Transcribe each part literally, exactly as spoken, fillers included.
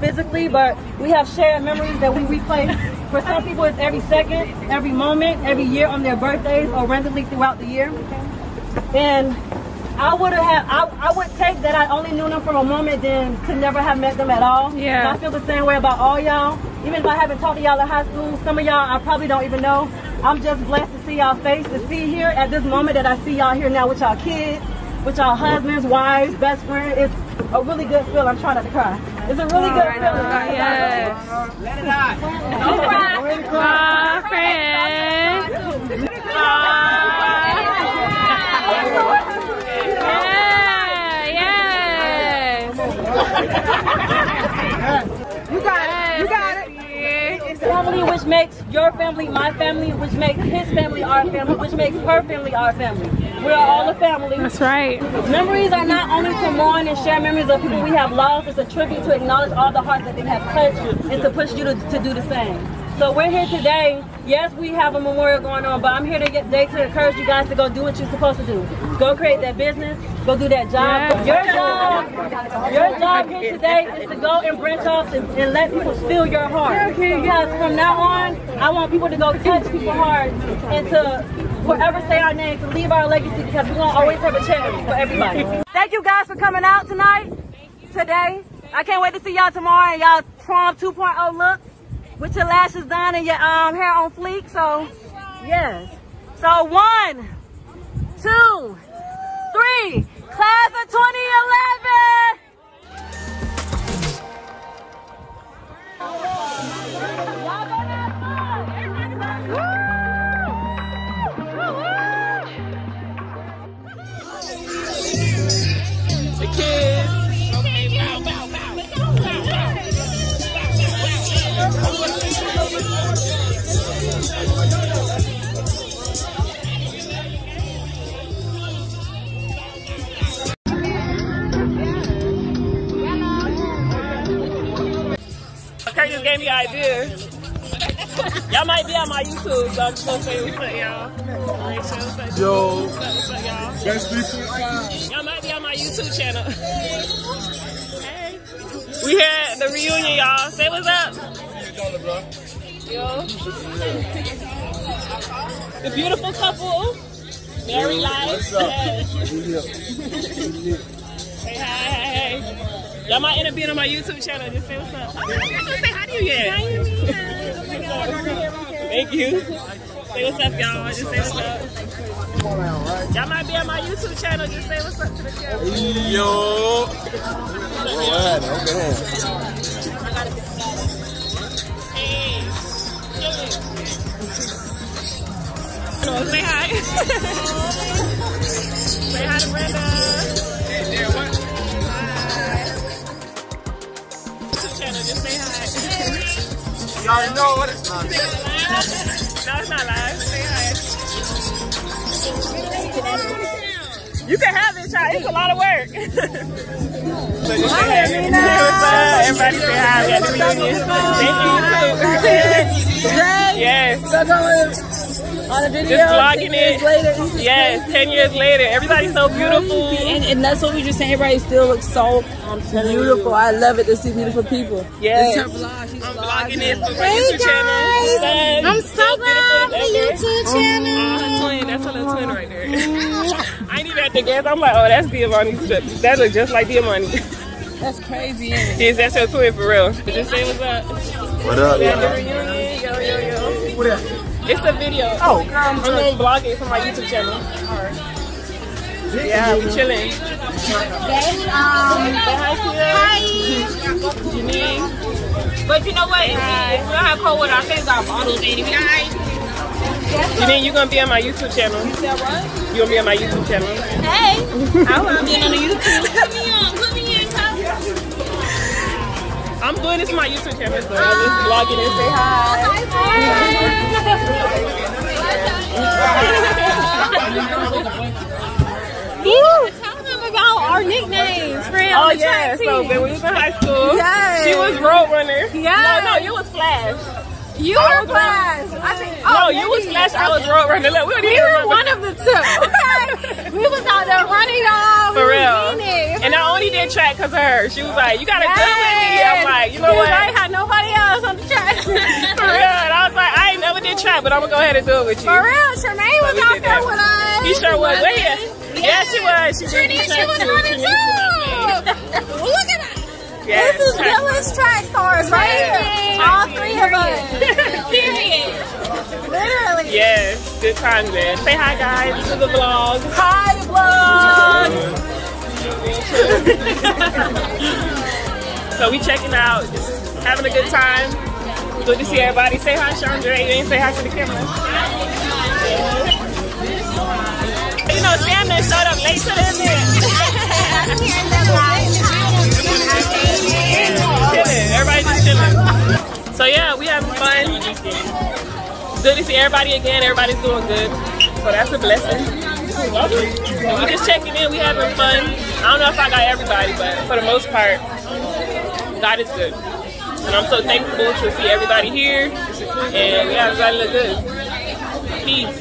Physically, but we have shared memories that we replay. For some people it's every second, every moment, every year on their birthdays or randomly throughout the year. And I would have I, I would take that I only knew them for a moment than to never have met them at all. Yeah. I feel the same way about all y'all. Even if I haven't talked to y'all at high school, some of y'all I probably don't even know. I'm just blessed to see y'all face, to see here at this moment that I see y'all here now with y'all kids, with y'all husbands, wives, best friends. It's a really good feel. I'm trying not to cry. It's a really oh, good feeling. Right yes. Let it out. Don't cry. Aw, friend. Yeah, yeah. You got it. You got it. It's family, which makes your family my family, which makes his family our family, which makes her family our family. We are all a family. That's right. Memories are not only to mourn and share memories of people we have lost. It's a tribute to acknowledge all the hearts that they have touched and to push you to, to do the same. So we're here today. Yes, we have a memorial going on, but I'm here to get, today to encourage you guys to go do what you're supposed to do. Go create that business. Go do that job. Yes. Your job, your job here today is to go and branch off and, and let people feel your heart. Because from now on, I want people to go touch people's hearts and to forever say our name, to leave our legacy, because we're going to always have a charity for everybody. Thank you guys for coming out tonight, today. I can't wait to see y'all tomorrow and y'all prom two point oh looks with your lashes done and your um, hair on fleek. So, yes. So, one, two, three. Class of twenty eleven. Kirk just gave me an idea. Y'all might be on my YouTube, so I'm just gonna say what's up, y'all. Yo, what's up, y'all? Best people. Y'all might be on my YouTube channel. Hey, we had the reunion, y'all. Say what's up. Yo. The beautiful couple, married life. Hey, hey, hey. Y'all might end up being on my YouTube channel. Just say what's up. Oh, I'm not gonna say how do you get? How you mean? Thank you. Say what's up, y'all. Just say what's up. Y'all might be on my YouTube channel. Just say what's up to the camera. Yo. All right, okay. Hello, say hi. Say hi to Brenda. Hey, there, what? Hi. Channel, just say hi. You already know what it's not. Is it live? No, it's not live. Say hi. You can have it, child. It's a lot of work. Hi, Nina. Everybody say hi. We had the reunion. Thank you, too. Yes. On the video, just vlogging it. Later, yes, ten years later, everybody's so beautiful, and, and that's what we just saying. Everybody still looks so beautiful. You. I love it to see beautiful people. Yes, I'm vlogging it for my hey YouTube guys. Channel. I'm so, so glad my YouTube channel. Oh, twin. That's a little twin right there. I ain't even at the gas. I'm like, oh, that's Diamani. That looks just like Diamani. That's crazy. Yes, yeah, that's your twin for real. Just say what's up. What up? Yo, yo, yo. What up? It's a video. Oh, girl, I'm, I'm gonna vlog it from my YouTube channel. Alright. Yeah, we chilling. Um, hi, Janine. But you know what? Hi. If we don't have cold water, our face got bottles, baby. Janine, you're gonna be on my YouTube channel. You said what? You're gonna be on my YouTube channel. Hey, I wanna be on the YouTube. Put me on, put me in, Kyle. I'm doing this for my YouTube channel, so um, I'm just vlogging and say hi. Hi, hi. Woo! Tell them about our nicknames, friend. Oh yeah, so when we was in high school, yes. She was Roadrunner. Yeah. No, no, you was Flash. You I were Flash. I think, oh, no, you was Flash. I was Road Runner. Look, we were remember. One of the two. Okay, we was out there running, y'all. For we real. It. And I only did track because of her. She was like, "You got a yes. good with me." I'm like, "You know she what?" I had nobody else on the track. For real. And I was like, "I ain't never did track, but I'm gonna go ahead and do it with you." For real, Charmaine so was out there with us. He sure was. Wait, yeah. yeah, she was. She Trini, she was running too. too. Look at her. Yes, this is Dillard's track stars right here. All three of us. Period. Literally. Yes. Good times, man. Say hi, guys, to the vlog. Hi, the vlog. So we checking out, just having a good time. Good to see everybody. Say hi, Chandra. You ain't say hi to the camera. You know, Sam that showed up late to the event. I'm here in the live. Chilling. Everybody just chilling. So yeah, we having fun. Good to see everybody again. Everybody's doing good. So that's a blessing. We're just checking in. We having fun. I don't know if I got everybody, but for the most part, God is good. And I'm so thankful to see everybody here. And yeah, everybody look good. Peace.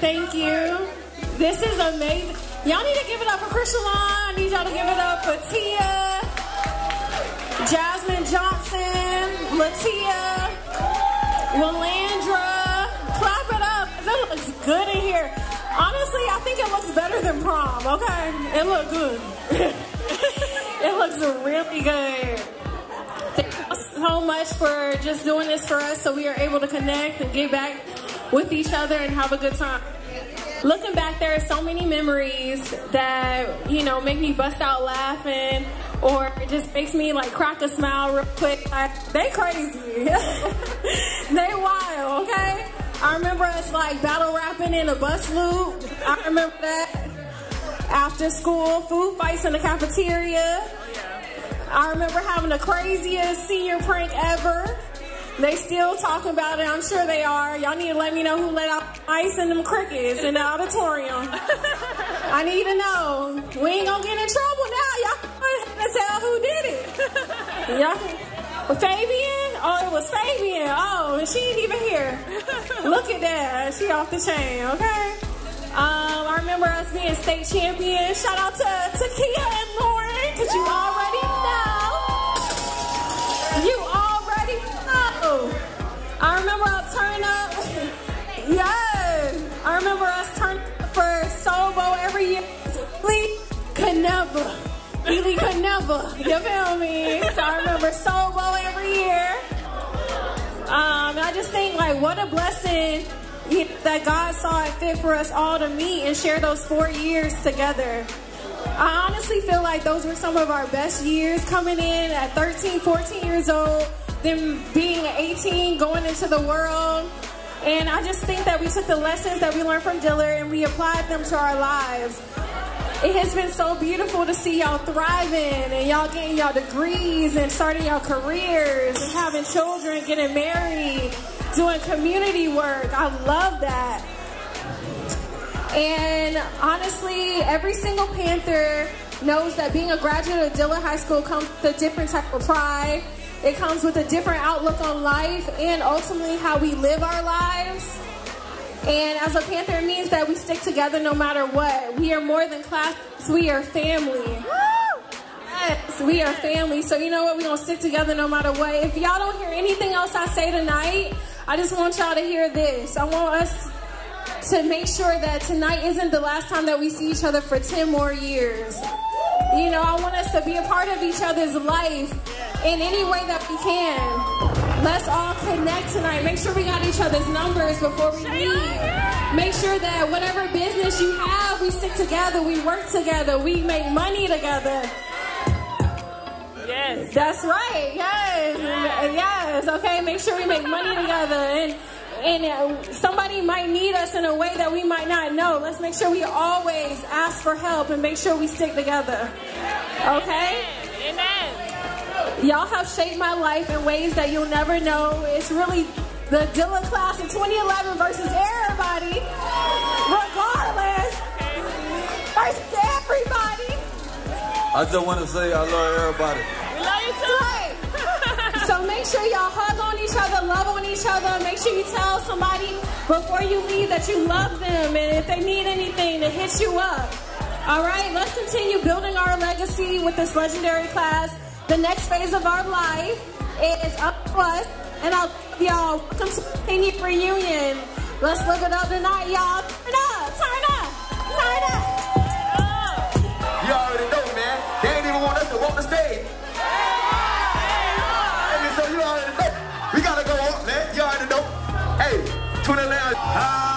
Thank you. This is amazing. Y'all need to give it up for Christian. I need y'all to give it up for Tia, Jasmine Johnson, Latia, Melandra. Clap it up. It looks good in here. Honestly, I think it looks better than prom, okay? It looked good. It looks really good. Thank you so much for just doing this for us so we are able to connect and get back with each other and have a good time. Looking back, there are so many memories that, you know, make me bust out laughing or it just makes me like crack a smile real quick. Like, they crazy. They wild, okay? I remember us like battle rapping in a bus loop. I remember that. After school, food fights in the cafeteria. Oh, yeah. I remember having the craziest senior prank ever. They still talking about it, I'm sure they are. Y'all need to let me know who let out ice and them crickets in the auditorium. I need to know. We ain't gonna get in trouble now. Y'all gonna tell who did it. Y'all, Fabian? Oh, it was Fabian. Oh, and she ain't even here. Look at that, she off the chain, okay? Um, I remember us being state champions. Shout out to Takiyah and Lauren, because you already know. You already know. I remember us turning up. Yes. I remember us turning up for Solbo every year. Lee Caneba. Lee Caneba. You feel me? So I remember Solbo every year. Um, I just think, like, what a blessing that God saw it fit for us all to meet and share those four years together. I honestly feel like those were some of our best years, coming in at thirteen, fourteen years old, then being eighteen, going into the world. And I just think that we took the lessons that we learned from Dillard and we applied them to our lives. It has been so beautiful to see y'all thriving and y'all getting y'all degrees and starting y'all careers and having children, getting married, doing community work. I love that. And honestly, every single Panther knows that being a graduate of Dillard High School comes with a different type of pride. It comes with a different outlook on life and ultimately how we live our lives. And as a Panther, it means that we stick together no matter what. We are more than classmates, we are family. Yes, we are family. So you know what? We're going to stick together no matter what. If y'all don't hear anything else I say tonight, I just want y'all to hear this. I want us to make sure that tonight isn't the last time that we see each other for ten more years. You know, I want us to be a part of each other's life in any way that we can. Let's all connect tonight. Make sure we got each other's numbers before we leave. Make sure that whatever business you have, we stick together, we work together, we make money together. Yes. That's right. Yes. Yes. Okay. Make sure we make money together, and and somebody might need us in a way that we might not know. Let's make sure we always ask for help and make sure we stick together. Okay. Amen. Y'all have shaped my life in ways that you'll never know. It's really the Dillard class of twenty eleven versus everybody, regardless. Versus everybody. I just want to say I love everybody. We love you too. Right. So make sure y'all hug on each other, love on each other. Make sure you tell somebody before you leave that you love them, and if they need anything, to hit you up. All right, let's continue building our legacy with this legendary class. The next phase of our life is up to us, and I'll y'all welcome to the Trini reunion. Let's look it up tonight, y'all. Turn up, turn up, turn up. You already know. Walk the stage. Hey, so you already know. We gotta go up, man. You already know. Hey, tune in now. Ah.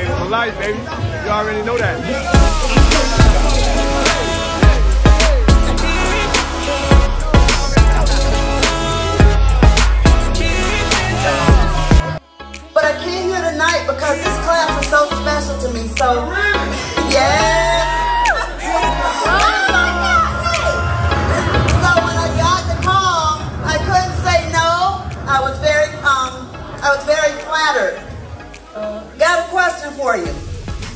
baby, for life, baby. You already know that. But I came here tonight because this class was so special to me, so yeah. So when I got the call, I couldn't say no. I was very, um, I was very flattered. Got a question for you.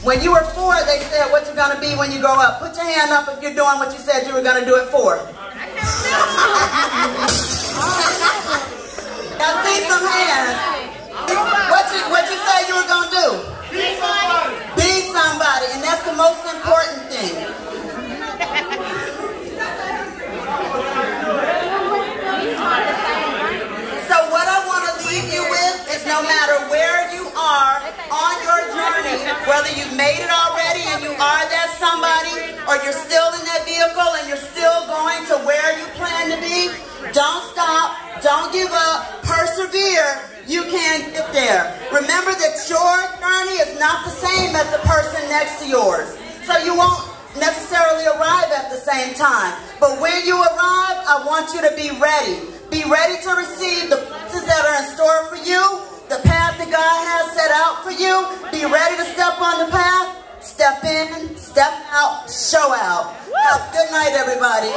When you were four, they said, what you gonna be when you grow up? Put your hand up if you're doing what you said you were gonna do it for. I see some hands. What you, what you say you were going to do? Be somebody. Be somebody, and that's the most important thing. So what I want to leave you with is no matter where you are on your journey, whether you've made it already and you are that somebody, or you're still in that vehicle and you're still going to where you plan to be, don't stop, don't give up, persevere. You can get there. Remember that your journey is not the same as the person next to yours. So you won't necessarily arrive at the same time. But when you arrive, I want you to be ready. Be ready to receive the blessings that are in store for you, the path that God has set out for you. Be ready to step on the path, step in, step out, show out. Well, good night, everybody.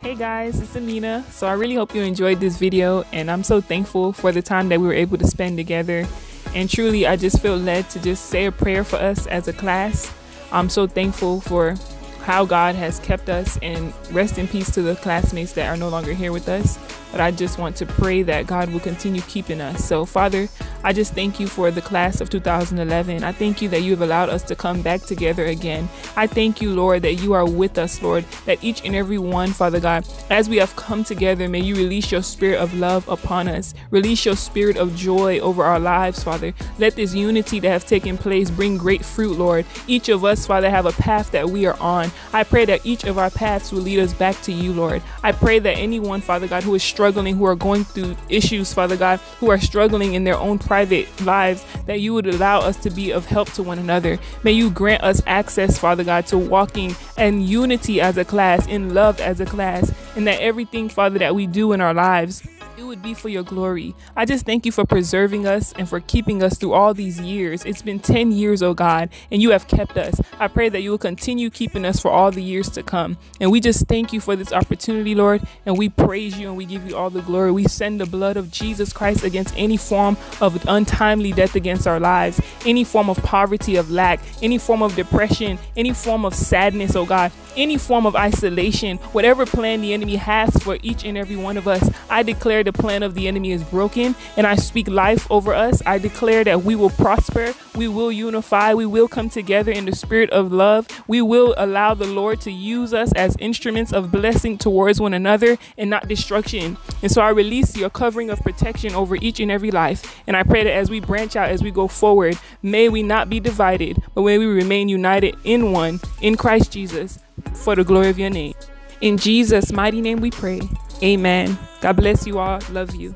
Hey guys, it's Amina. So I really hope you enjoyed this video, and I'm so thankful for the time that we were able to spend together. And truly, I just feel led to just say a prayer for us as a class. I'm so thankful for how God has kept us, and rest in peace to the classmates that are no longer here with us. But I just want to pray that God will continue keeping us. So Father, I just thank you for the class of two thousand eleven. I thank you that you have allowed us to come back together again. I thank you, Lord, that you are with us, Lord, that each and every one, Father God, as we have come together, may you release your spirit of love upon us. Release your spirit of joy over our lives, Father. Let this unity that has taken place bring great fruit, Lord. Each of us, Father, have a path that we are on. I pray that each of our paths will lead us back to you, Lord. I pray that anyone, Father God, who is struggling, who are going through issues, Father God, who are struggling in their own private lives, that you would allow us to be of help to one another. May you grant us access, Father God, to walking in unity as a class, in love as a class, and that everything, Father, that we do in our lives, it would be for your glory. I just thank you for preserving us and for keeping us through all these years. It's been ten years, oh God, and you have kept us. I pray that you will continue keeping us for all the years to come. And we just thank you for this opportunity, Lord, and we praise you and we give you all the glory. We send the blood of Jesus Christ against any form of untimely death against our lives, any form of poverty, of lack, any form of depression, any form of sadness, oh God, any form of isolation, whatever plan the enemy has for each and every one of us. I declare the plan of the enemy is broken, and I speak life over us. I declare that we will prosper, we will unify, we will come together in the spirit of love. We will allow the Lord to use us as instruments of blessing towards one another and not destruction. And so I release your covering of protection over each and every life, and I pray that as we branch out, as we go forward, may we not be divided, but may we remain united in one, in Christ Jesus, for the glory of your name. In Jesus' mighty name we pray. Amen. God bless you all. Love you.